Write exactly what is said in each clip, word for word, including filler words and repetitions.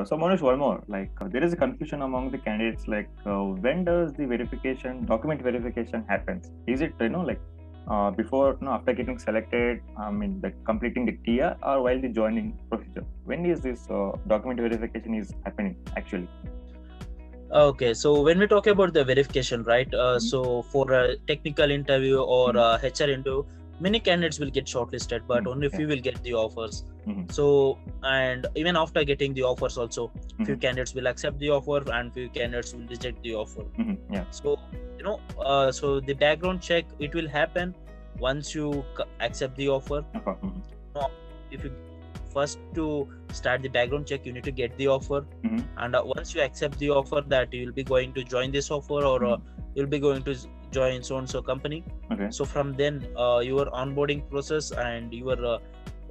uh, so Manish, one more. Like uh, there is a confusion among the candidates. Like uh, when does the verification, document verification happens? Is it you know like uh, before, you know, after getting selected? I mean, the completing the T R or while the joining procedure? When is this uh, document verification is happening actually? Okay, so when we talk about the verification, right? Uh, mm-hmm. So for a technical interview or mm-hmm. a H R interview, many candidates will get shortlisted, but mm-hmm. only few will get the offers. Mm-hmm. So, and even after getting the offers also, mm-hmm. few candidates will accept the offer and few candidates will reject the offer. Mm-hmm. Yeah. So, you know, uh, so the background check, it will happen once you accept the offer. Mm-hmm. No, if you first to start the background check, you need to get the offer. Mm-hmm. And uh, once you accept the offer that you will be going to join this offer or mm-hmm. uh, you'll be going to join so-and-so company. Okay. So from then, uh, your onboarding process and your uh,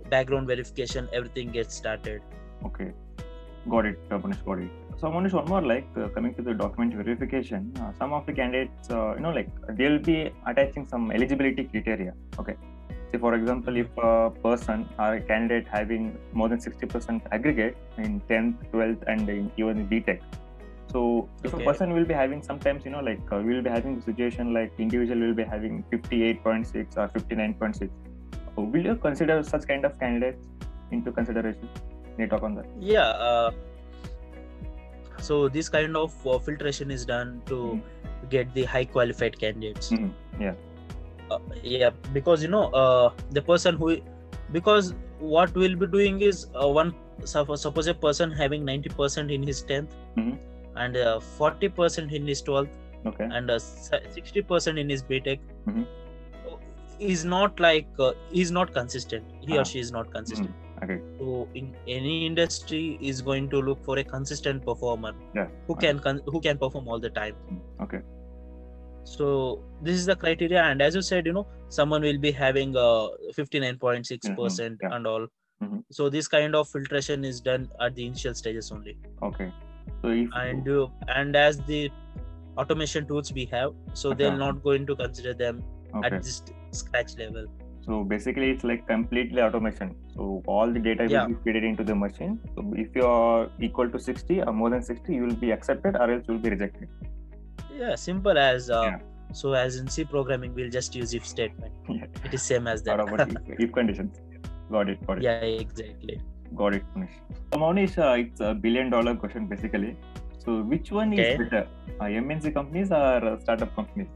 background verification, everything gets started. Okay, got it, Manish, got it. So Manish, one more, like uh, coming to the document verification, uh, some of the candidates, uh, you know, like they'll be attaching some eligibility criteria. Okay. Say for example, if a person or a candidate having more than sixty percent aggregate in tenth, twelfth and in even in B Tech. So if okay. a person will be having sometimes, you know, like uh, we'll be having the situation like individual will be having fifty-eight point six or fifty-nine point six. So will you consider such kind of candidates into consideration? Can you talk on that? Yeah. Uh, so this kind of uh, filtration is done to mm-hmm. get the high qualified candidates. Mm-hmm. Yeah. Uh, yeah, because you know uh, the person who, because what we'll be doing is uh, one suppose a person having ninety percent in his tenth mm-hmm. and uh, forty percent in his twelfth okay. and uh, sixty percent in his B Tech mm-hmm. is not like uh, is not consistent. He ah. or she is not consistent. Mm-hmm. Okay. So in any industry is going to look for a consistent performer yeah. who okay. can con- who can perform all the time. Okay. So this is the criteria, and as you said, you know, someone will be having a fifty-nine point six percent mm-hmm. yeah. and all. Mm-hmm. So this kind of filtration is done at the initial stages only. Okay. So if and uh, and as the automation tools we have, so okay. they're not going to consider them okay. at this scratch level. So basically, it's like completely automation. So all the data yeah. will be fed into the machine. So if you are equal to sixty or more than sixty, you will be accepted, or else you will be rejected. Yeah, simple as uh, yeah. so as in C programming, we'll just use if statement. Yeah. It is same as that. About if, if conditions. Got it. Got it. Yeah, exactly. Got it, Manish. So Manish, uh, it's a billion dollar question basically. So which one okay. is better, uh, M N C companies or uh, startup companies?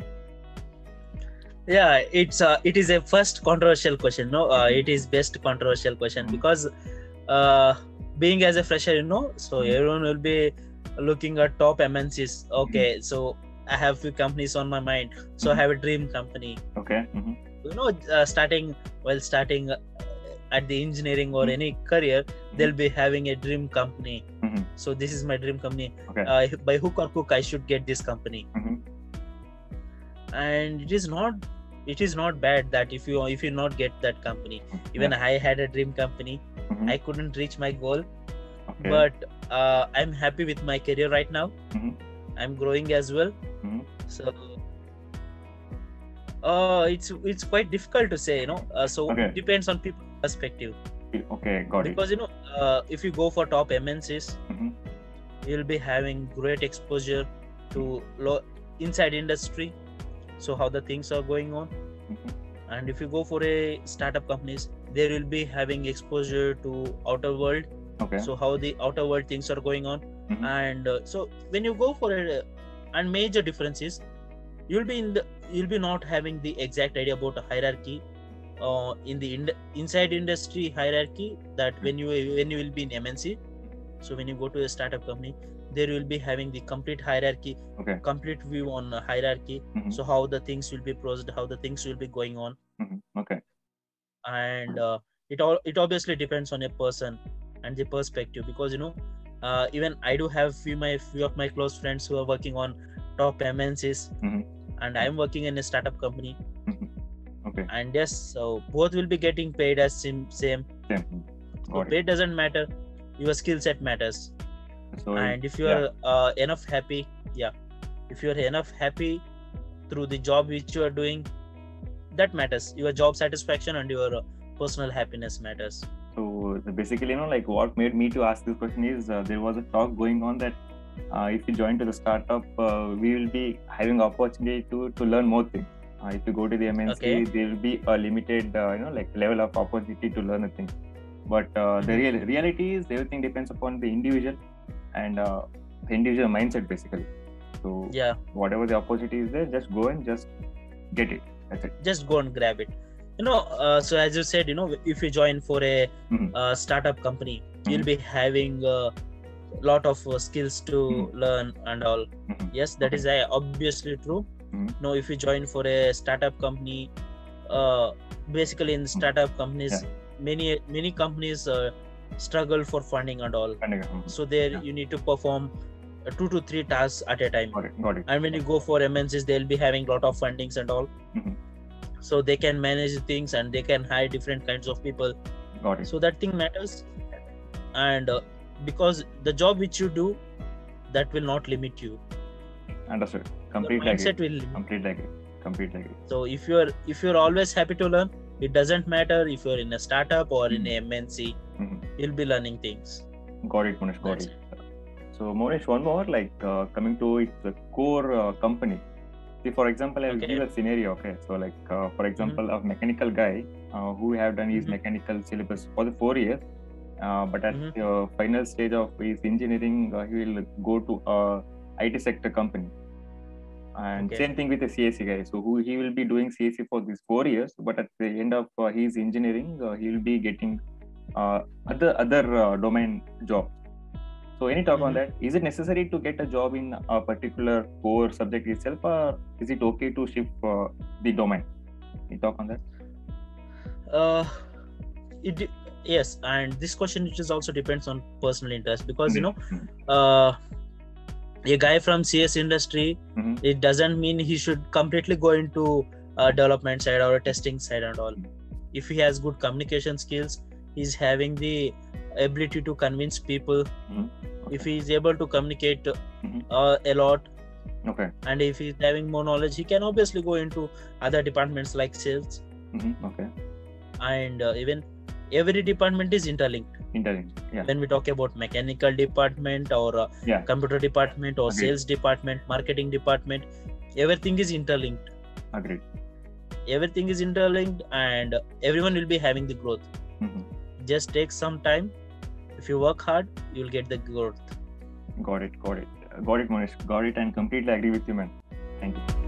Yeah, it's uh, it is a first controversial question. No, uh, mm-hmm. it is best controversial question mm-hmm. because uh, being as a fresher, you know, so mm-hmm. everyone will be looking at top M N Cs. Okay, mm-hmm. so I have few companies on my mind, so mm-hmm. I have a dream company. Okay. Mm-hmm. You know, uh, starting while well, starting at the engineering or mm-hmm. any career, mm-hmm. they'll be having a dream company. Mm-hmm. So this is my dream company. Okay. Uh, by hook or crook, I should get this company. Mm-hmm. And it is not, it is not bad that if you if you not get that company. Even yeah. I had a dream company, mm-hmm. I couldn't reach my goal, okay. but uh, I'm happy with my career right now. Mm-hmm. I'm growing as well. So uh it's it's quite difficult to say, you know, uh, so okay. it depends on people's perspective. Okay, got it. Because you know uh, if you go for top M N Cs mm-hmm. you'll be having great exposure to lo- inside industry, so how the things are going on mm-hmm. and if you go for a startup companies, they will be having exposure to outer world, okay, so how the outer world things are going on mm-hmm. and uh, so when you go for a and major difference is you'll be in the you'll be not having the exact idea about a hierarchy uh, in the in, inside industry hierarchy that when you when you will be in M N C. So when you go to a startup company, there will be having the complete hierarchy, okay. complete view on hierarchy. Mm-hmm. So how the things will be processed, how the things will be going on. Mm-hmm. Okay. And uh, it all it obviously depends on a person and the perspective, because you know. Uh, even I do have few my few of my close friends who are working on top M N Cs, mm-hmm. and I'm working in a startup company. Mm-hmm. Okay. And yes, so both will be getting paid as sim, same. Same. So it. Pay doesn't matter. Your skill set matters. So, and if you are yeah. uh, enough happy, yeah, if you are enough happy through the job which you are doing, that matters. Your job satisfaction and your personal happiness matters. So basically, you know, like what made me to ask this question is uh, there was a talk going on that uh, if you join to the startup, uh, we will be having opportunity to to learn more things. Uh, if you go to the M N C, okay. there will be a limited, uh, you know, like level of opportunity to learn a thing. But uh, the real reality is everything depends upon the individual and uh, the individual mindset basically. So yeah, whatever the opportunity is there, just go and just get it. That's it. Just go and grab it. You know, uh, so as you said, you know, if you join for a mm-hmm. uh, startup company, mm-hmm. you'll be having a lot of uh, skills to mm-hmm. learn and all. Mm-hmm. Yes, that okay. is uh, obviously true. Mm-hmm. No, if you join for a startup company, uh, basically in startup companies, yeah. many many companies uh, struggle for funding and all. Funding. Mm-hmm. So there yeah. you need to perform two to three tasks at a time. Got it. Got it. And when you go for M N Cs, they'll be having a lot of fundings and all. Mm-hmm. So they can manage things and they can hire different kinds of people. Got it. So that thing matters. And uh, because the job which you do, that will not limit you. Understood. Completely agree. Completely agree. Completely agree. So if you're if you're always happy to learn, it doesn't matter if you're in a startup or mm-hmm. in a M N C, mm-hmm. you'll be learning things. Got it, Monish. Got it. it. So Monish, one more, like uh, coming to its uh, core uh, company. See, for example, I'll okay. give a scenario. Okay, so like uh, for example, mm-hmm. a mechanical guy uh, who have done his mm-hmm. mechanical syllabus for the four years, uh, but at mm-hmm. the final stage of his engineering, uh, he will go to a I T sector company. And okay. same thing with the C A C guy. So who he will be doing C A C for these four years, but at the end of uh, his engineering, uh, he will be getting uh, other other uh, domain job. So any talk mm-hmm. on that? Is it necessary to get a job in a particular core subject itself, or is it okay to shift uh, the domain? Any talk on that? Uh, it yes, and this question which is also depends on personal interest, because mm-hmm. you know, uh, a guy from C S industry, mm-hmm. it doesn't mean he should completely go into a development side or a testing side and all. If he has good communication skills, he's having the ability to convince people. Mm-hmm. Okay. If he is able to communicate mm-hmm. uh, a lot, okay, and if he's having more knowledge, he can obviously go into other departments like sales. Mm-hmm. Okay, and uh, even every department is interlinked. Interlinked. Yeah. When we talk about mechanical department or uh, yeah. computer department or Agreed. Sales department, marketing department, everything is interlinked. Agreed. Everything is interlinked, and everyone will be having the growth. Mm-hmm. Just take some time. If you work hard, you'll get the growth. Got it, got it. Got it, Monish. Got it, and completely agree with you, man. Thank you.